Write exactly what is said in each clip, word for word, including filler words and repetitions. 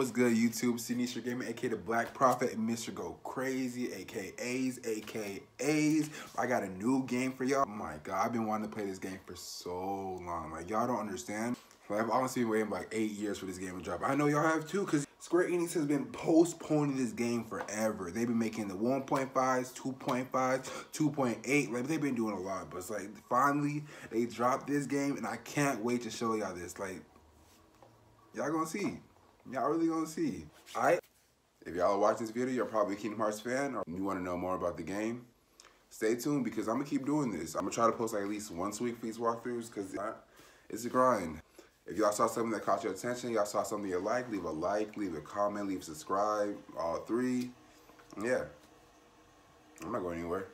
what's good, YouTube? Sinistra Gaming, aka the Black Prophet, and Mister Go Crazy, aka A's, aka A's. I got a new game for y'all. Oh my god, I've been wanting to play this game for so long. Like, y'all don't understand. Like, I've honestly been waiting like eight years for this game to drop. I know y'all have too, because Square Enix has been postponing this game forever. They've been making the one point fives, two point fives, two point eight. Like, they've been doing a lot, but it's like, finally, they dropped this game, and I can't wait to show y'all this. Like, y'all gonna see. Y'all really gonna see. Alright? If y'all watch this video, you're probably a Kingdom Hearts fan, or you wanna know more about the game, stay tuned, because I'm gonna keep doing this. I'm gonna try to post like at least once a week for these walkthroughs, because it's a grind. If y'all saw something that caught your attention, y'all saw something you like, leave a like, leave a comment, leave a subscribe, all three. Yeah. I'm not going anywhere.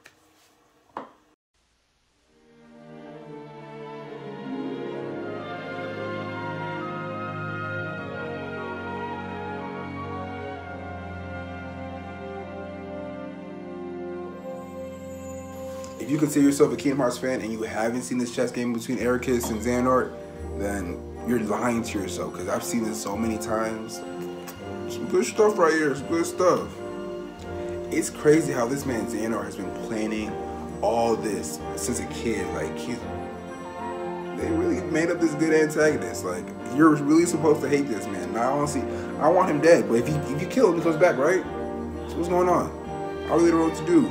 If you consider yourself a Kingdom Hearts fan and you haven't seen this chess game between Ericus and Xehanort, then you're lying to yourself, because I've seen this so many times. Some good stuff right here, some good stuff. It's crazy how this man Xehanort has been planning all this since a kid. Like, he's, they really made up this good antagonist. Like, you're really supposed to hate this man. Now, honestly, I want him dead, but if you, if you kill him, he comes back, right? So what's going on? I really don't know what to do.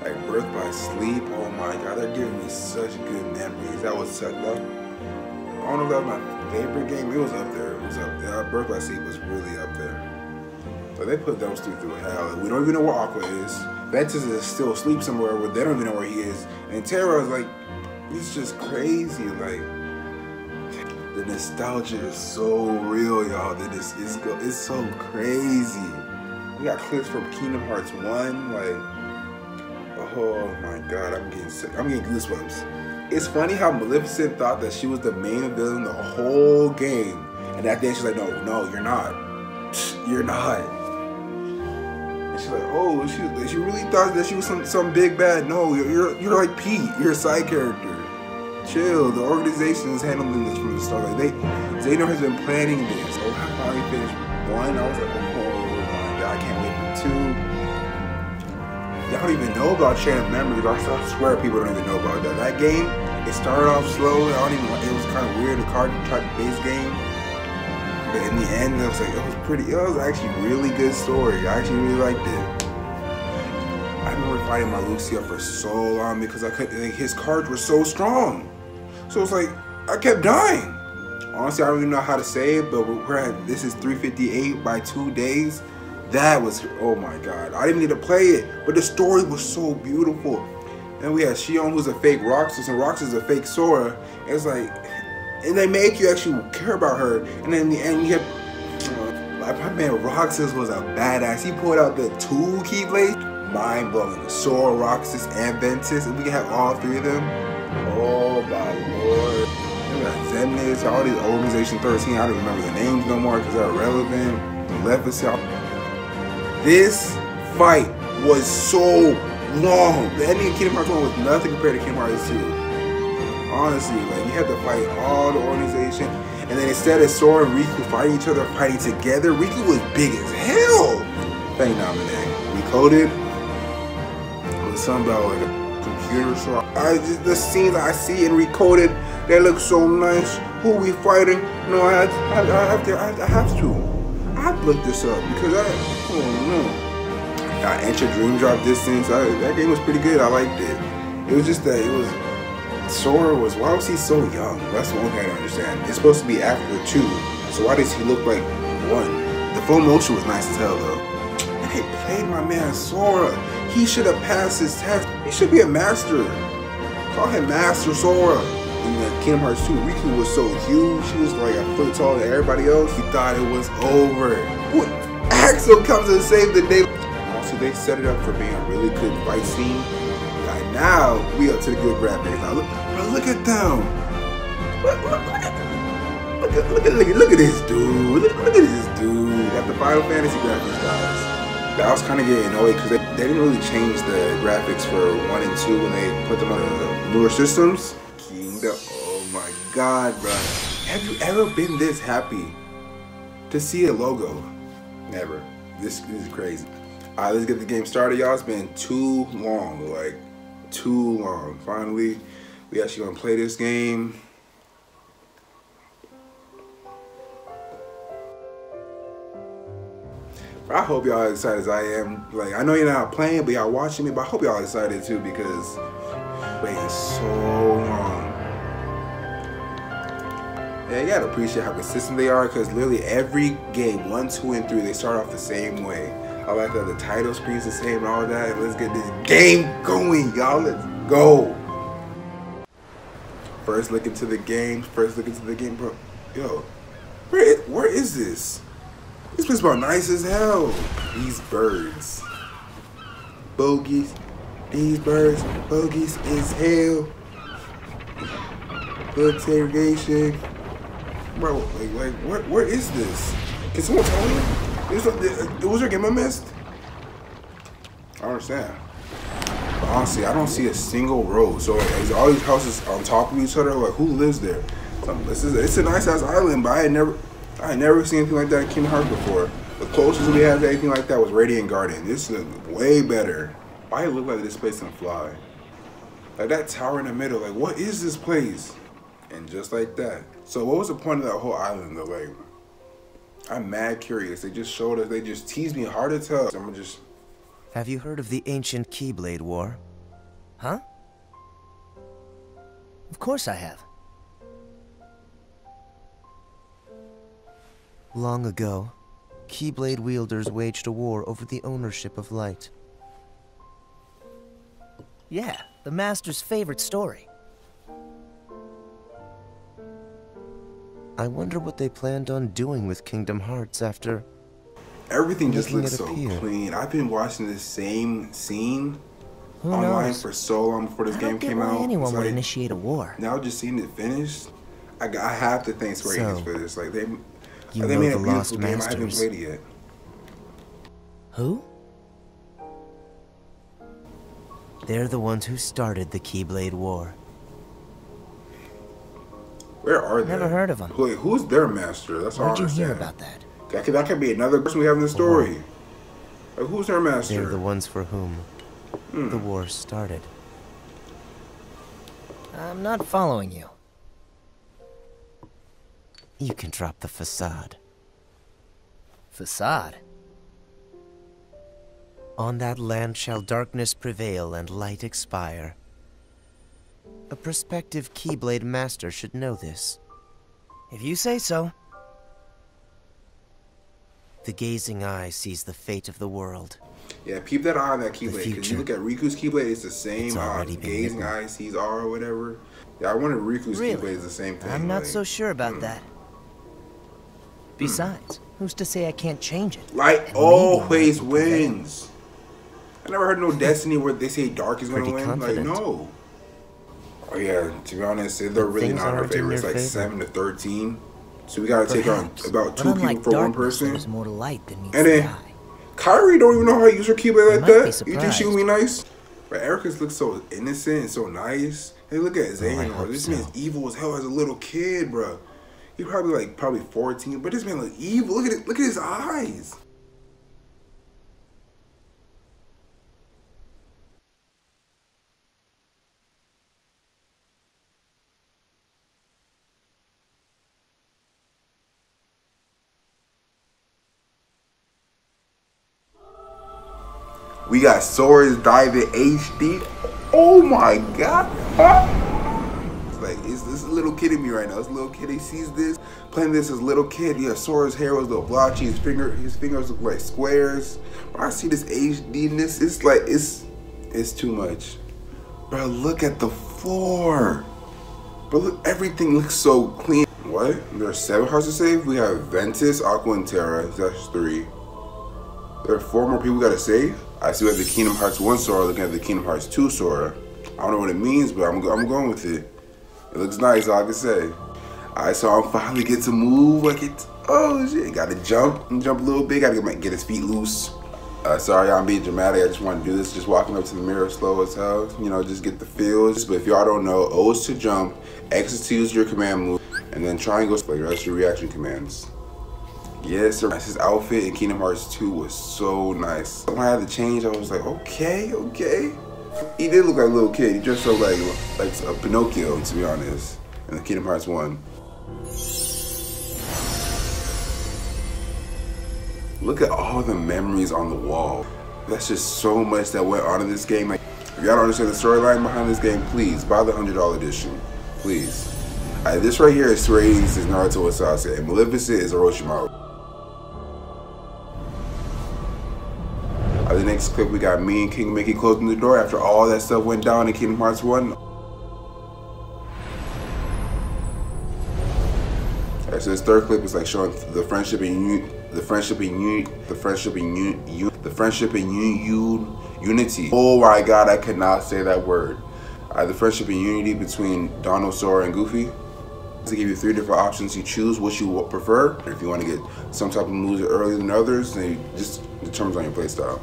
Like, Birth by Sleep, oh my god, they're giving me such good memories. That was such love. I don't know if that was my favorite game. It was up there. It was up there. Birth by Sleep was really up there. But they put those two through hell. We don't even know where Aqua is. Ventus is still asleep somewhere where they don't even know where he is. And Terra is like, it's just crazy. Like, the nostalgia is so real, y'all. That it's, it's, it's so crazy. We got clips from Kingdom Hearts one. Like, oh my god, I'm getting sick. I'm getting goosebumps. It's funny how Maleficent thought that she was the main villain the whole game, and at the end she's like, no, no, you're not. You're not. And she's like, oh, she, she really thought that she was some, some big bad. No, you're, you're, you're like Pete. You're a side character. Chill. The organization is handling this from the start. Like, they, Xehanort has been planning this. So I finally finished one. I was like, oh my god, I can't wait for two. Y'all don't even know about Chain of Memories. I swear people don't even know about that. That game, it started off slow. I don't even. It was kind of weird, a card type base game. But in the end, I was like, it was pretty. It was actually really good story. I actually really liked it. I remember fighting my Lucio for so long because I could. Like, his cards were so strong. So it's like I kept dying. Honestly, I don't even know how to say it, but we're at, this is three fifty-eight by two days. That was, oh my god, I didn't need to play it, but the story was so beautiful. And we had Xion, who's a fake Roxas, and Roxas is a fake Sora. And it's like, and they make you actually care about her. And then in the end, you have, like, my man Roxas was a badass. He pulled out the two Keyblades, mind blowing. Sora, Roxas, and Ventus, and we can have all three of them. Oh my lord. And we got Xemnas, all these Organization thirteen, I don't remember the names no more because they're irrelevant. Maleficent. This fight was so long. The ending of Kingdom Hearts one was nothing compared to Kingdom Hearts two. Honestly, like, you had to fight all the organization, and then instead of Sora and Riku fighting each other, fighting together, Riku was big as hell. Thank Naminé. Recoded. It was something about like a computer. So I just, the scenes I see in Recoded, they look so nice. Who we fighting? No, I, I, I have to. I, I have to. I looked this up because I, oh no, I entered Dream Drop Distance. I, that game was pretty good. I liked it. It was just that it was Sora was why was he so young? That's the one thing I don't understand. It's supposed to be after two, so why does he look like one? The full motion was nice as hell though. And they played my man Sora. He should have passed his test. He should be a master. Call him Master Sora. In Kingdom Hearts two, Riku was so huge, she was like a foot taller than everybody else. He thought it was over. Boy, Axel comes and saves the day. Also, they set it up for being a really good fight scene. Like, now, we up to the good grab base. Now, look, bro, look at them. Look, look, look, at, look, at, look, at, look at this dude. Look, look at this dude. Got the Final Fantasy graphics, guys. I was kind of getting annoyed because they, they didn't really change the graphics for one and two when they put them on the newer systems. Oh my god, bro. Have you ever been this happy? to see a logo. Never. This, this is crazy. All right, let's get the game started, y'all. It's been too long, like too long. Finally, we actually gonna play this game. I hope y'all are excited as I am. Like, I know you're not playing, but y'all watching me, but I hope y'all are excited too, because waiting so long. Yeah, you gotta appreciate how consistent they are, because literally every game, one, two, and three, they start off the same way. I like that the title screen's the same and all that. Let's get this game going, y'all. Let's go. First look into the game. First look into the game, bro. Yo, where is, where is this? This place about nice as hell. These birds, bogeys. These birds, bogeys as hell. Interrogation. Bro, like, like, where, where is this? Can someone tell me? This, this, was your game I missed? I don't understand. But honestly, I don't see a single road. So like, all these houses on top of each other. Like, who lives there? So, this is it's a nice ass island, but I had never, I had never seen anything like that in Kingdom Hearts before. The closest we had to anything like that was Radiant Garden. This is way better. Why it look like this place can fly? Like that tower in the middle. Like, what is this place? And just like that. So what was the point of that whole island though? Like, I'm mad curious. They just showed us, they just teased me hard to tell. So I'm just... Have you heard of the ancient Keyblade War? Huh? Of course I have. Long ago, Keyblade wielders waged a war over the ownership of light. Yeah, the Master's favorite story. I wonder what they planned on doing with Kingdom Hearts after... Everything just looks so clean. I've been watching this same scene online for so long before this game came out. Anyone would initiate a war. Now just seeing it finished, I, I have to thank Square Enix for this. Like they, they made a beautiful game. I haven't played it yet. Who? They're the ones who started the Keyblade War. Where are they? Never heard of them. Wait, who's their master? That's all I understand. Did you hear about that? That could, that could be another person we have in the story. Like, who's their master? They're the ones for whom hmm. the war started. I'm not following you. You can drop the facade. Facade? On that land shall darkness prevail and light expire. A prospective Keyblade master should know this. If you say so. The gazing eye sees the fate of the world. Yeah, peep that eye on that Keyblade. Because you look at Riku's Keyblade, it's the same eye. The gazing eye sees R or whatever. Yeah, I wonder if Riku's really? Keyblade is the same thing. I'm not like, so sure about hmm. that. Besides, who's to say I can't change it? Light always wins. I never heard no Destiny where they say dark is going to win. Confident. Like, no. Oh yeah, to be honest, they're really not our favorite. It's like favor. seven to thirteen, so we gotta Perhaps. take on about two people for darkness, one person. More light than and then, the Kairi don't even know how to use her Keyblade like that. You think she would be nice? But Erica's looks so innocent and so nice. Hey, look at Xehanort. Oh, this so. man's evil as hell as a little kid, bro. He probably like probably fourteen, but this man looks evil. Look at it. Look at his eyes. We got Sora's Dive in H D. Oh my god. It's like, is this a little kid in me right now? This little kid, he sees this, playing this as little kid. Yeah, Sora's hair was a little blotchy. His, finger, his fingers look like squares. When I see this H D-ness, it's like, it's it's too much. Bro, look at the floor. But look, everything looks so clean. What? There's seven hearts to save? We have Ventus, Aqua, and Terra. That's three. There are four more people we gotta save. I see we have the Kingdom Hearts one Sora looking at the Kingdom Hearts two Sora. I don't know what it means, but I'm, I'm going with it. It looks nice, all I can say. Alright, so I finally get to move. Like it. Oh shit, gotta jump and jump a little bit. Gotta get, my, get his feet loose. Uh, sorry, I'm being dramatic. I just want to do this. Just walking up to the mirror slow as hell. You know, just get the feels. But if y'all don't know, O is to jump, X is to use your command move, and then triangle is your reaction commands. Yes, sir. His outfit in Kingdom Hearts two was so nice. When I had to change, I was like, okay, okay. He did look like a little kid. He dressed up like, like a Pinocchio, to be honest, in the Kingdom Hearts one. Look at all the memories on the wall. That's just so much that went on in this game. Like, if y'all don't understand the storyline behind this game, please buy the one hundred dollar edition, please. Uh, this right here is Square Enix is Naruto and Sasuke, and Maleficent is Orochimaru. Uh, the next clip, we got me and King Mickey closing the door after all that stuff went down in Kingdom Hearts one. Alright, so this third clip is like showing the friendship and you, the friendship and you, the friendship and you, you the friendship and you, you, unity. Oh my God, I could not say that word. Uh, the friendship and unity between Donald, Sora, and Goofy. They give you three different options. You choose what you prefer. If you want to get some type of moves earlier than others, then it just determines on your playstyle.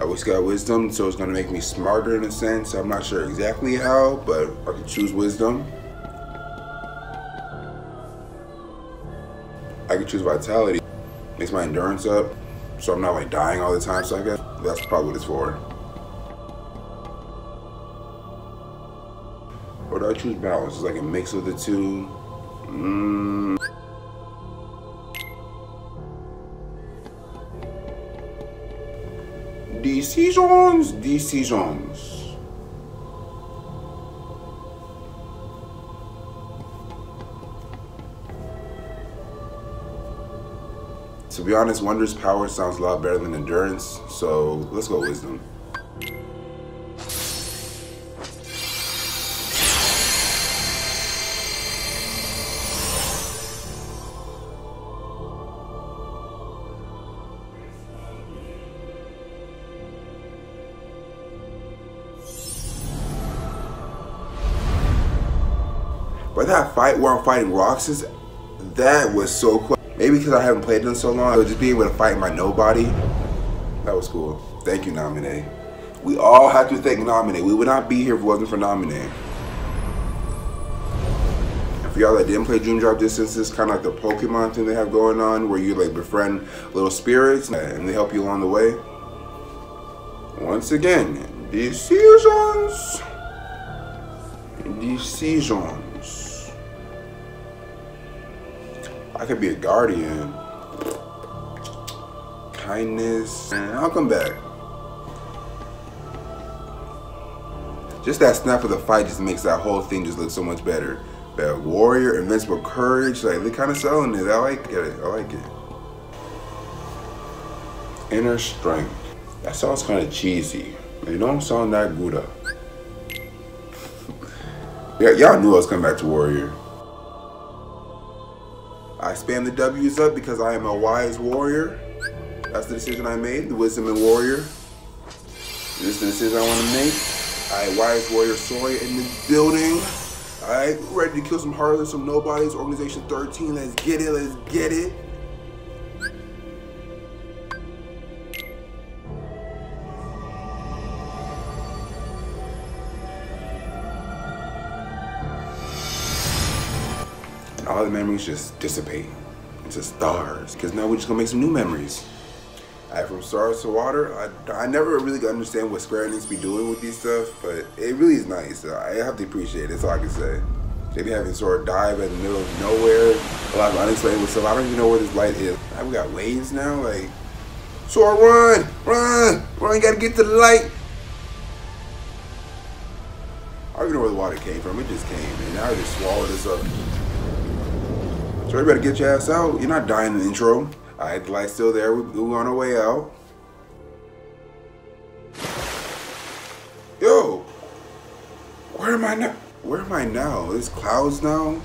I always got wisdom, so it's going to make me smarter in a sense. I'm not sure exactly how, but I can choose wisdom. I can choose vitality. Makes my endurance up, so I'm not like dying all the time. So I guess that's probably what it's for. Or do I choose balance? It's like a mix of the two. Mm. Decisions, decisions. To be honest, Wonder's power sounds a lot better than endurance, so let's go wisdom. But that fight where I'm fighting Roxas, that was so cool. Maybe because I haven't played in so long, so just being able to fight my nobody, that was cool. Thank you, Naminé. We all have to thank Naminé. We would not be here if it wasn't for Naminé. And for y'all that didn't play Dream Drop Distance, it's kind of like the Pokemon thing they have going on, where you like befriend little spirits and they help you along the way. Once again, decisions, decisions. I could be a guardian. Kindness. And I'll come back. Just that snap of the fight just makes that whole thing just look so much better. That warrior, invincible courage, like, they're kind of selling it. I like it. I like it. Inner strength. That sounds kind of cheesy. They don't sound that good up. Yeah, y'all knew I was coming back to warrior. I spam the W's up because I am a wise warrior. That's the decision I made, the wisdom and warrior. This is the decision I want to make. I wise warrior Sora in the building. All right, ready to kill some Heartless, some nobodies, Organization thirteen, let's get it, let's get it. All the memories just dissipate into stars, because now we're just gonna make some new memories. Right, from stars to water, I, I never really understand what Square Enix be doing with these stuff, but it really is nice. I have to appreciate it, that's all I can say. They be having Sora dive in the middle of nowhere, a lot of unexplainable stuff. I don't even know where this light is. Right, we got waves now, like, Sora, run, run, run, you gotta get to the light. I don't even know where the water came from, it just came, and now it just swallowed us up. So you better get your ass out. You're not dying in the intro. All right, the light's still there. We're on our way out. Yo, where am I now? Where am I now? There's clouds now.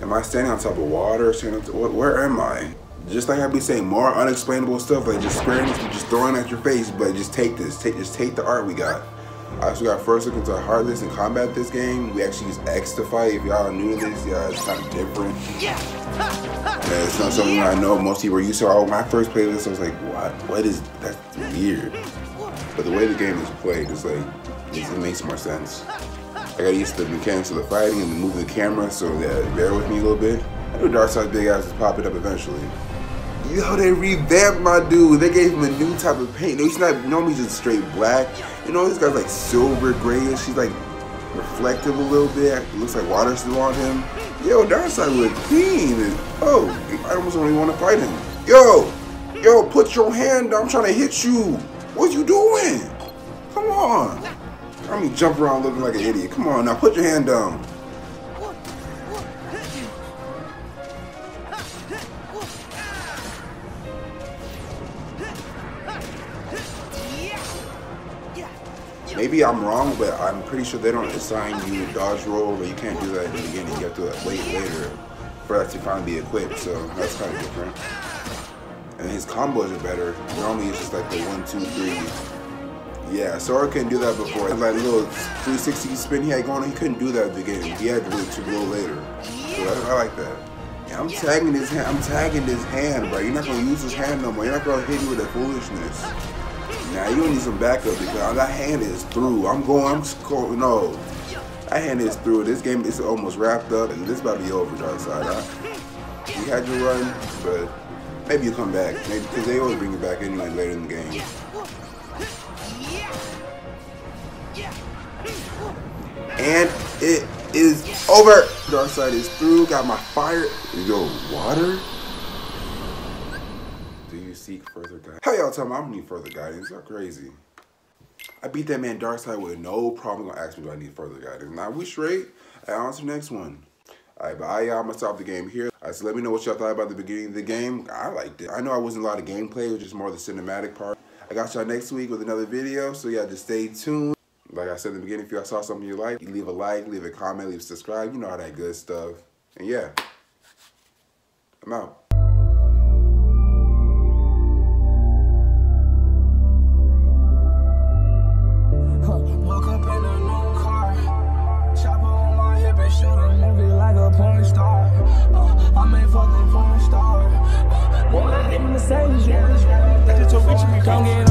Am I standing on top of water? Standing on top of, where am I? Just like I be saying, more unexplainable stuff. Like just Square Enix, just throwing at your face. But just take this. Take just take the art we got. I also got first look into Heartless and combat this game. We actually use X to fight. If y'all are new to this, yeah, it's kind of different. Yeah. Yeah, it's not something I know most people are used to. Oh, my first playlist, I was like, what? What is that? That's weird. But the way the game is played, it's like, it makes more sense. I got used to the mechanics of the fighting and the moving the camera, so yeah, bear with me a little bit. I knew Darkside's big ass was popping up eventually. Yo, they revamped my dude. They gave him a new type of paint. No, he's not normally just straight black. You know, this guy's like silver grayish. He's like reflective a little bit. It looks like water's still on him. Yo, Darkside looked clean. Oh, I almost don't even want to fight him. Yo, yo, put your hand down. I'm trying to hit you. What you doing? Come on. I mean, jump around looking like an idiot. Come on now, put your hand down. Maybe I'm wrong, but I'm pretty sure they don't assign you a dodge roll, but you can't do that in the beginning. You have to wait later for that to finally be equipped, so that's kind of different. And his combos are better. Normally it's just like the one, two, three. Yeah, Sora couldn't do that before. That like, little three sixty spin he had going on, he couldn't do that at the beginning. He had to wait to roll later. So I, I like that. Yeah, I'm tagging his hand. I'm tagging his hand, bro. You're not going to use his hand no more. You're not going to hit you with that foolishness. Nah, you don't need some backup because that hand is through. I'm going, I'm scoring. No. That hand is through. This game is almost wrapped up and this is about to be over, Darkside. Huh? You had your run, but maybe you come back. Maybe because they always bring you back anyway later in the game. And it is over. Darkside is through. Got my fire. Yo, water? Further guidance. How y'all tell me I don't need further guidance? Y'all crazy. I beat that man Darkside with no problem. Gonna ask me do I need further guidance. Now we straight. I on to the next one. Alright, but I, I'm gonna stop the game here. Alright, so let me know what y'all thought about the beginning of the game. I liked it. I know I wasn't a lot of gameplay, it was just more of the cinematic part. I got y'all next week with another video, so y'all just stay tuned. Like I said in the beginning, if y'all saw something you like, leave a like, leave a comment, leave a subscribe, you know all that good stuff. And yeah, I'm out. Don't get